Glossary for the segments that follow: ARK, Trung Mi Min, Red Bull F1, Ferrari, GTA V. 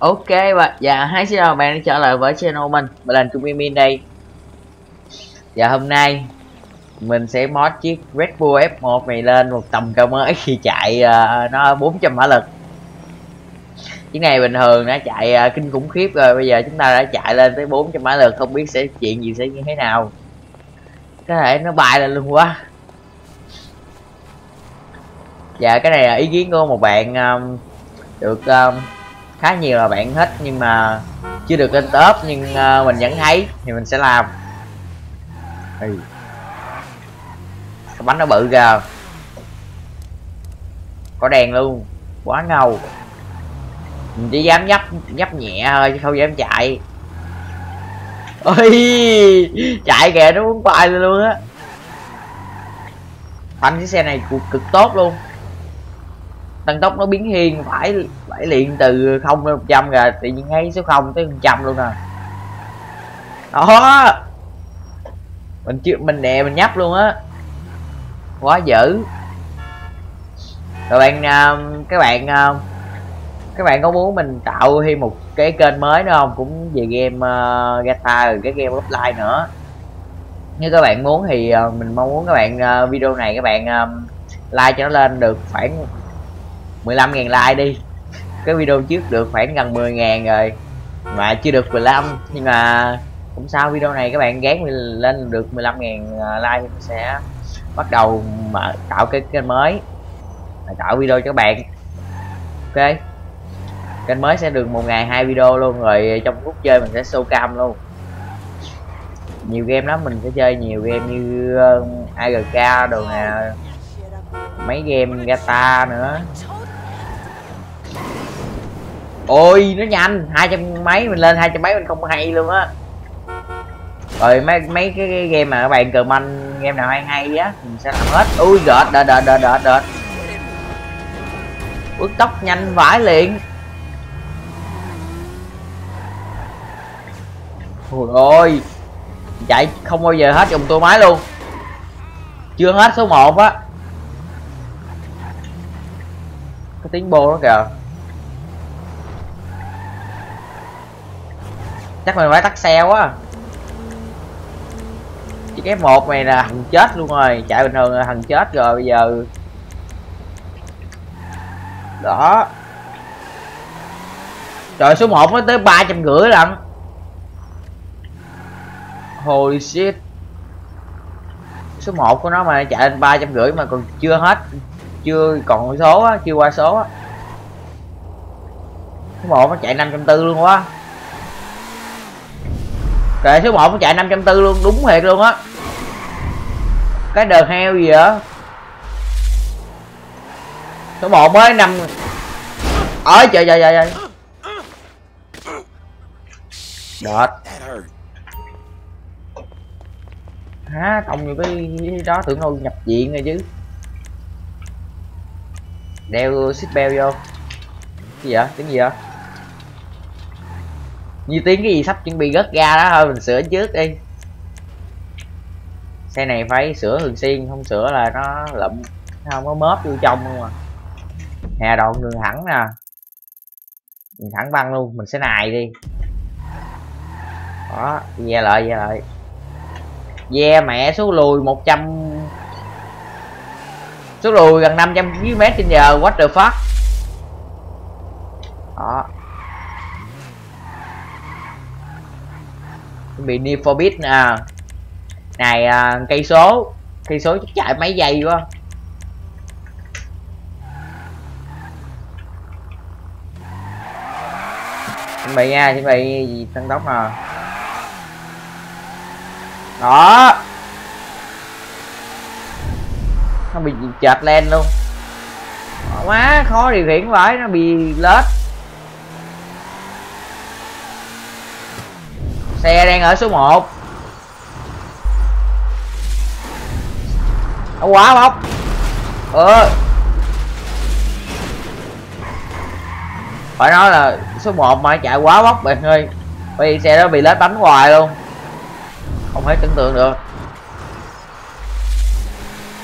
Ok và dạ, hãy xin chào bạn đã trở lại với channel mình là Trung Mi Min đây. Và hôm nay mình sẽ mod chiếc Red Bull F1 này lên một tầm cao mới khi chạy nó 400 mã lực. Chiếc này bình thường đã chạy kinh khủng khiếp rồi, bây giờ chúng ta đã chạy lên tới 400 mã lực, không biết sẽ chuyện gì sẽ như thế nào. Có thể nó bay lên luôn quá. Dạ cái này là ý kiến của một bạn được khá nhiều là bạn thích nhưng mà chưa được lên top, nhưng mình vẫn thấy thì mình sẽ làm. Cái bánh nó bự kìa, có đèn luôn, quá ngầu. Mình chỉ dám nhấp nhẹ thôi chứ không dám chạy. Ôi chạy kìa, nó muốn bay lên luôn á. Phanh chiếc xe này cực tốt luôn, tăng tốc nó biến thiên phải liền từ 0 lên 100 rồi, tự nhiên thấy số 0 tới 100 luôn nè. Đó mình nhấp luôn á, quá dữ rồi bạn. Các bạn có muốn mình tạo thêm một cái kênh mới nữa không, cũng về game GTA rồi cái game offline nữa, nếu các bạn muốn thì mình mong muốn các bạn video này các bạn like cho nó lên được khoảng 15.000 like đi. Cái video trước được khoảng gần 10.000 rồi mà chưa được 15, nhưng mà cũng sao, video này các bạn gán mình lên được 15.000 like mình sẽ bắt đầu mà tạo cái kênh mới, tạo video cho các bạn. Ok, kênh mới sẽ được một ngày 2 video luôn, rồi trong lúc chơi mình sẽ show cam luôn, nhiều game lắm. Mình sẽ chơi nhiều game như ARK đồ nè, mấy game GTA nữa. Ôi nó nhanh, 200 mấy, mình lên 200 mấy mình không hay luôn á. Rồi mấy cái game mà các bạn comment game nào hay á mình sẽ làm hết. Ui đợt bước tốc nhanh vãi liền. Ôi chạy không bao giờ hết dùng tua máy luôn, chưa hết số 1 á, có tiếng bô đó kìa. Chắc mình phải tắt xe quá. Chiếc F1 này là thằng chết luôn rồi, chạy bình thường là thằng chết rồi bây giờ. Đó. Trời, số 1 nó tới 350 lận. Holy shit. Số 1 của nó mà chạy lên 350 mà còn chưa hết, chưa còn số á, chưa qua số á. Số 1 nó chạy 540 luôn quá. Kệ, số 1 nó chạy 540 luôn, đúng thiệt luôn á. Cái đờ heo gì vậy? Số 1 mới nằm. Ôi trời. Đệt. Hả, tông vô cái đó tưởng đâu nhập viện rồi chứ. Đeo seatbelt vô. Cái gì vậy? Tiếng gì vậy? Như tiếng cái gì sắp chuẩn bị gất ra đó, thôi mình sửa trước đi. Xe này phải sửa thường xuyên, không sửa là nó lụm, nó không có móp vô trong luôn mà. Hè đoạn đường thẳng nè, mình thẳng băng luôn, mình sẽ nài đi. Đó, ve lại. Ve mẹ, số lùi 100, số lùi gần 500 km/h, what the fuck. Đó bị Need for Beat nè. Này cây số chắc chạy mấy giây quá. Chuẩn bị nha, chuẩn bị gì tăng tốc nè. Đó. Nó bị chệch lên luôn. Quá khó điều khiển vậy, nó bị lết. Xe đang ở số 1. Nó quá bốc. Phải nói là số 1 mà chạy quá bốc bạn ơi. Bởi vì xe đó bị lết bánh hoài luôn, không thể tưởng tượng được.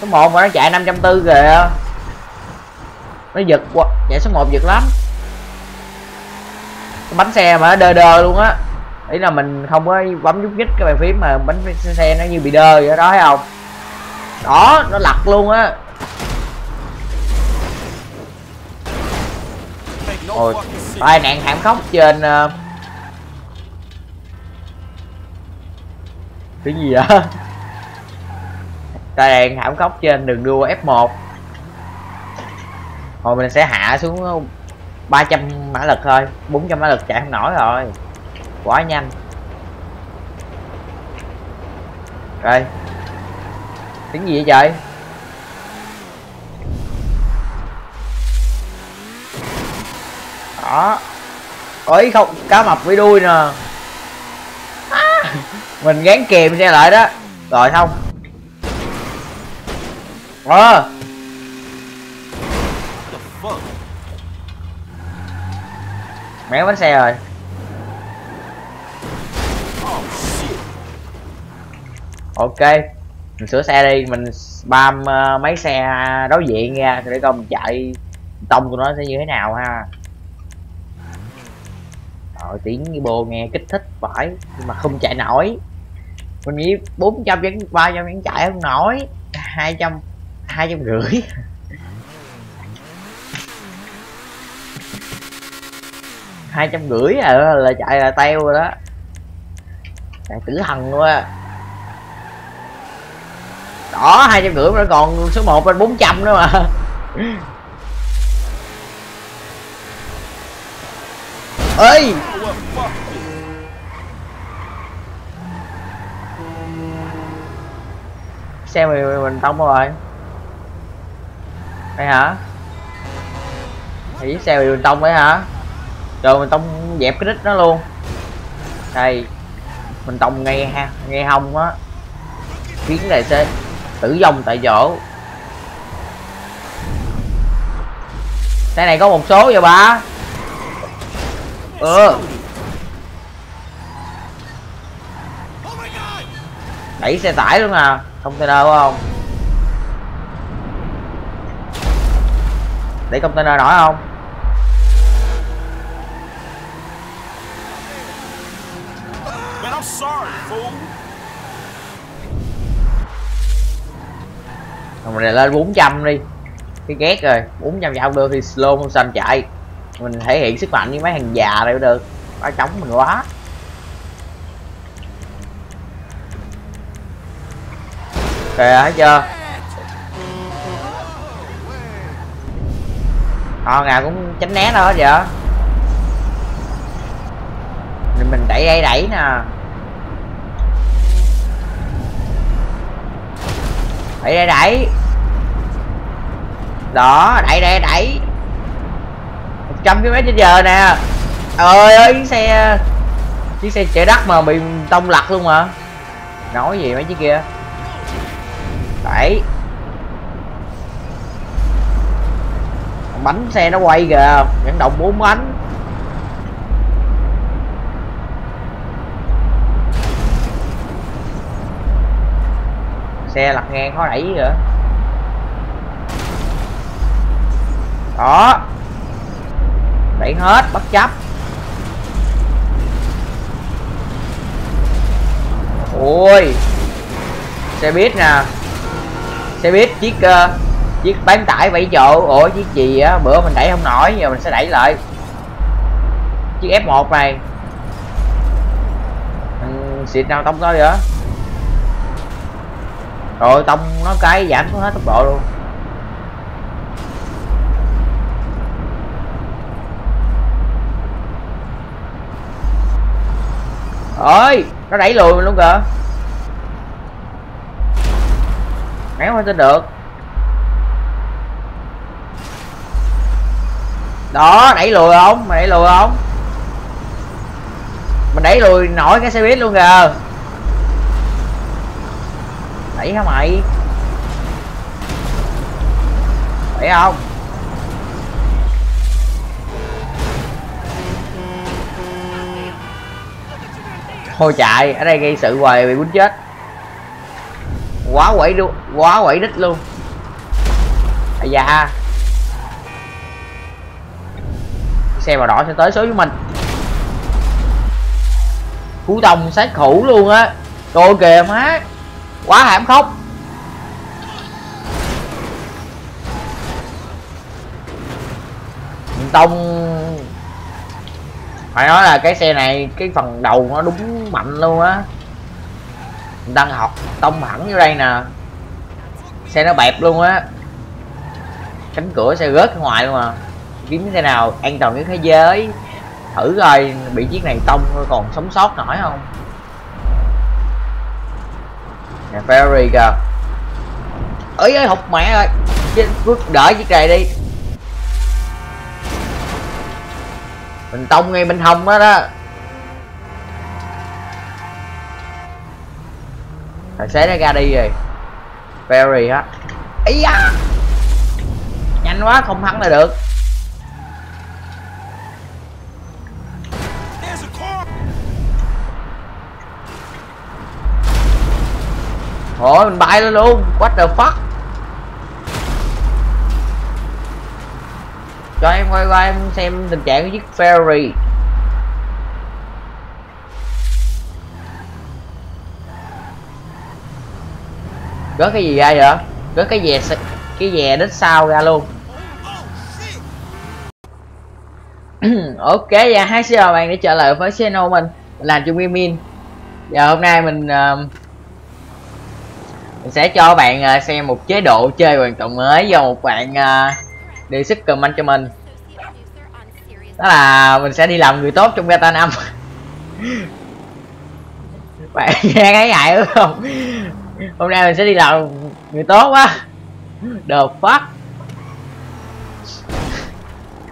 Số 1 mà nó chạy 540 kìa. Nó giật quá. Chạy số 1 giật lắm. bánh xe mà đơ đơ luôn á, ý là mình không có bấm nhúc nhích cái bàn phím mà bánh xe nó như bị đơ vậy đó, thấy không? Đó, nó lật luôn á. Ôi, tai nạn thảm khốc trên cái gì vậy? Tai nạn thảm khốc trên đường đua F1. Rồi mình sẽ hạ xuống 300 mã lực thôi, 400 mã lực chạy không nổi rồi, quá nhanh. Rồi tiếng gì vậy trời? Đó, ôi không, cá mập với đuôi nè. Mình gán kìm xe lại đó, rồi không. Méo bánh xe rồi. Ok, mình sửa xe đi, mình spam mấy xe đối diện ra để coi mình chạy tông của nó sẽ như thế nào ha. Rồi tiếng bồ nghe kích thích phải, nhưng mà không chạy nổi. Mình nghĩ 400 vẫn 300 vẫn chạy không nổi, 200 250. Là chạy là teo rồi đó, chạy tử thần luôn á. Đó, 250 nó còn số 1 lên 400 nữa mà. Ơi xe mình tông rồi đây hả? Thì xe mình tông đấy hả? Rồi mình tông dẹp cái đít nó luôn. Đây mình tông ngay ha, ngay hông á, khiến này sẽ tử vong tại chỗ. Xe này có một số rồi ba. Đẩy xe tải luôn à, container phải không? Để container nổi không? Mình này lên 400 đi, cái ghét rồi. 400 dạo đưa thì slow motion chạy, mình thể hiện sức mạnh với mấy thằng già này được, nó chống mình quá. Kìa thấy chưa, họ nào cũng tránh né thôi vậy. Mình đẩy nè, đẩy đó, đẩy 100 km/h nè. Ơi ơi, chiếc xe chở đất mà bị tông lật luôn mà. Nói gì mấy chiếc kia. Đẩy. Bánh xe nó quay kìa, dẫn động 4 bánh. Xe lật ngang khó đẩy kìa. Đó. Đẩy hết bất chấp. Ôi xe buýt nè, xe buýt chiếc bán tải 7 chỗ. Ủa chiếc gì á, bữa mình đẩy không nổi, giờ mình sẽ đẩy lại chiếc F1 này. Xịt nào tông nó vậy, rồi tông nó cái giảm xuống hết tốc độ luôn. Ơi nó đẩy lùi mình luôn kìa, méo không tin được. Đó, đẩy lùi không, mày đẩy lùi không, mình đẩy lùi nổi cái xe buýt luôn kìa. Đẩy hả mày, đẩy không. Thôi chạy, ở đây gây sự hoài bị quýnh chết. Quá quẩy luôn, quá quẩy đít luôn. À da. Xe màu đỏ sẽ tới số với mình. Cú đồng sát thủ luôn á. Trời kìa má, quá hãm khóc. Tông phải nói là cái xe này cái phần đầu nó đúng mạnh luôn á. Mình đang học tông hẳn vô đây nè, xe nó bẹp luôn á, cánh cửa xe rớt ra ngoài luôn mà. Kiếm xe nào an toàn nhất thế giới thử coi, bị chiếc này tông còn sống sót nổi không nè. Ferrari kìa, ấy ơi học mẹ rồi, đỡ chiếc này đi. Mình tông ngay bên hông đó đó. Tài xế nó ra đi rồi. Ferrari á. Ý da, nhanh quá không thắng là được. Ủa mình bay lên luôn. What the fuck. Cho em quay qua em xem tình trạng của chiếc Ferrari. Gớt cái gì ra vậy? Gớt cái dè, cái dè đít sau ra luôn. Ok, và hãy xin chào bạn để trở lại với channel mình là Trung Mi Min. Và hôm nay mình sẽ cho bạn xem một chế độ chơi hoàn toàn mới do một bạn đề xuất comment cho mình. Đó là mình sẽ đi làm người tốt trong GTA 5. Bạn nghe cái hại đúng không? Hôm nay mình sẽ đi làm người tốt quá. The fuck.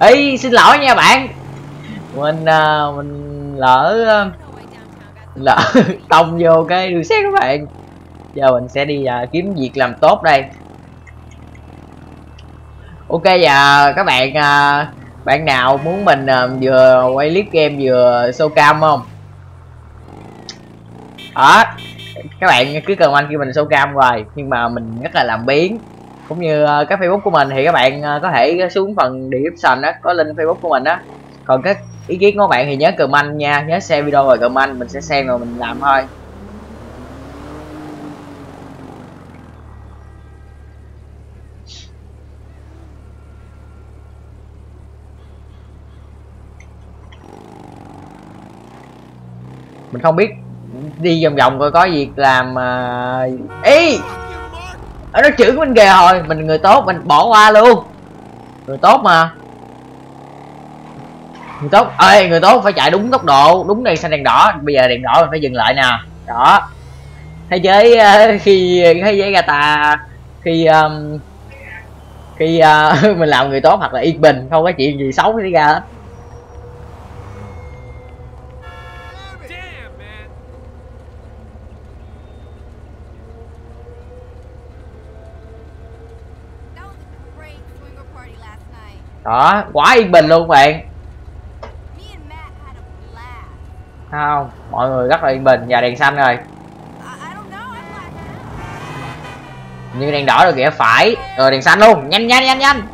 Ý xin lỗi nha bạn. Mình lỡ tông vô cái đường xét các bạn. Giờ mình sẽ đi kiếm việc làm tốt đây. Ok, và các bạn nào muốn mình vừa quay clip game vừa show cam không? Đó, các bạn cứ comment kêu mình show cam hoài, nhưng mà mình rất là làm biếng. Cũng như cái Facebook của mình thì các bạn có thể xuống phần description đó, có link Facebook của mình đó. Còn các ý kiến của các bạn thì nhớ comment nha, nhớ share video rồi comment, mình sẽ xem rồi mình làm thôi. Mình không biết đi vòng vòng coi có việc làm mà. Ý nó chửi mình kìa, hồi mình người tốt mình bỏ qua luôn. Người tốt mà, người tốt ơi, người tốt phải chạy đúng tốc độ đúng. Đây xanh đèn đỏ, bây giờ đèn đỏ mình phải dừng lại nè. Đó, thế giới khi thế giới GTA khi mình làm người tốt hoặc là yên bình không có chuyện gì xấu xảy ra hết. Đó, quá yên bình luôn các bạn. Không, mọi người rất là yên bình. Và đèn xanh rồi, như đèn đỏ rồi kìa, phải rồi đèn xanh luôn. Nhanh nhanh nhanh nhanh.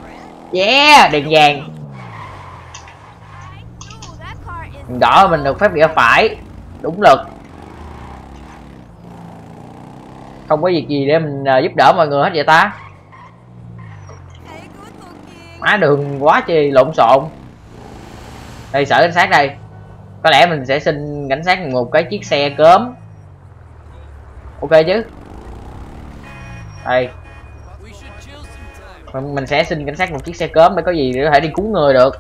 Yeah, đèn vàng. Đèn đỏ mình được phép kìa, phải đúng lực. Không có việc gì để mình giúp đỡ mọi người hết vậy ta. Má đường quá chi lộn xộn. Đây sở cảnh sát đây. Có lẽ mình sẽ xin cảnh sát một cái chiếc xe cớm. Ok chứ. Đây mình sẽ xin cảnh sát một chiếc xe cớm để có gì để có thể đi cứu người được.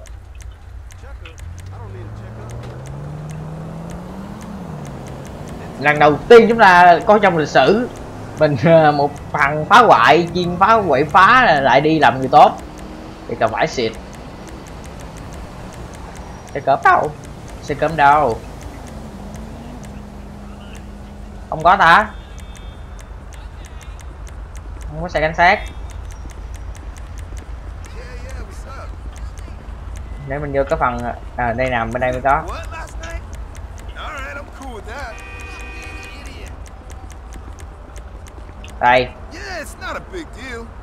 Lần đầu tiên chúng ta có trong lịch sử mình một thằng phá hoại chuyên phá quậy phá lại đi làm người tốt. Cái cà vải xịt. Xe cớm đâu? Xe cớm đâu? Không có ta. Không có xe cảnh sát. Để mình vô cái phần à, đây nằm bên đây mới có. Đây.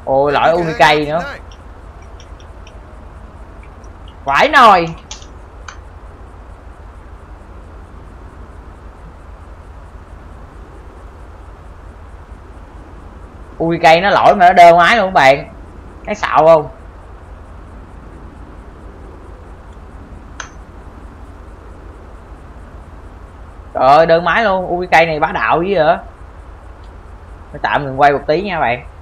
Ôi loại unicay nữa. Vãi nồi. Ui cây nó lỗi mà nó đơ máy luôn các bạn. Cái xạo không? Trời ơi, đơn máy luôn. Ui cây này bá đạo dữ vậy. Tạm ngừng quay một tí nha bạn.